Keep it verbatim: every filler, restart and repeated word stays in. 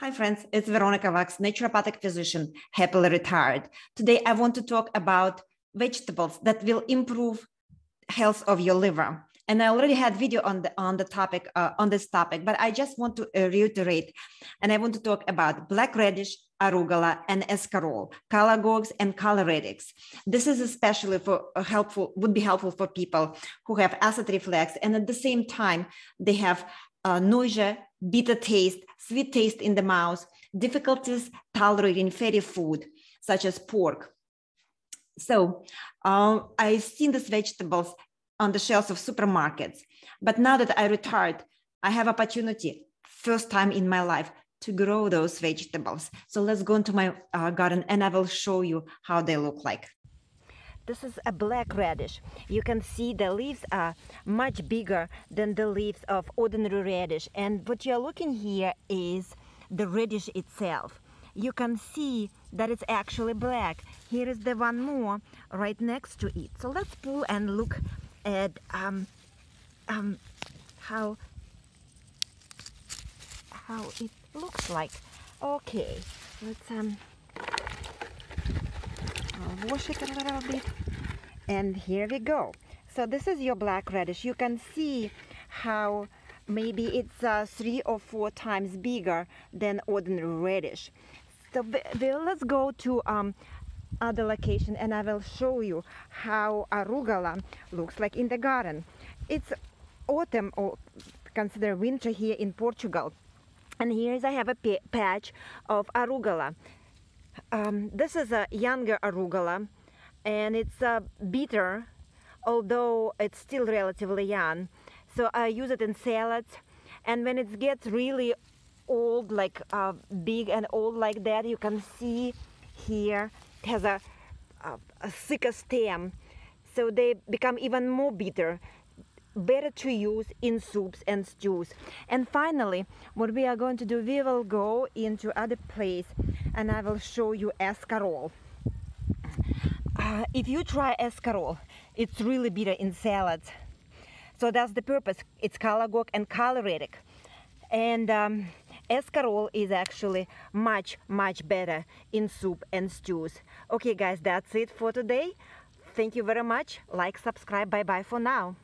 Hi friends, it's Veronica Waks, naturopathic physician, happily retired. Today I want to talk about vegetables that will improve health of your liver. And I already had video on the on the topic uh, on this topic, but I just want to uh, reiterate. And I want to talk about black radish, arugula, and escarole, calagogs, and caleretics. This is especially for uh, helpful would be helpful for people who have acid reflux, and at the same time they have uh, nausea, bitter taste, sweet taste in the mouth, difficulties tolerating fatty food, such as pork. So uh, I've seen these vegetables on the shelves of supermarkets, but now that I retired, I have opportunity, first time in my life, to grow those vegetables. So let's go into my uh, garden and I will show you how they look like. This is a black radish. You can see the leaves are much bigger than the leaves of ordinary radish. And what you're looking here is the radish itself. You can see that it's actually black. Here is the one more right next to it. So let's pull and look at um, um, how, how it looks like. Okay, let's um, I'll wash it a little bit, and here we go. So this is your black radish. You can see how maybe it's uh, three or four times bigger than ordinary radish. So let's go to um, other location, and I will show you how arugula looks like in the garden. It's autumn, or consider winter here in Portugal, and here is I have a patch of arugula. Um, this is a younger arugula, and it's uh, bitter, although it's still relatively young. So I use it in salads, and when it gets really old, like uh, big and old like that, you can see here it has a, a, a thicker stem, so they become even more bitter. Better to use in soups and stews. And finally, what we are going to do, we will go into other place and I will show you escarole. Uh, if you try escarole, it's really bitter in salads. So that's the purpose. It's calagog and caloretic. And um, escarole is actually much, much better in soup and stews. Okay guys, that's it for today. Thank you very much. Like, subscribe, bye-bye for now.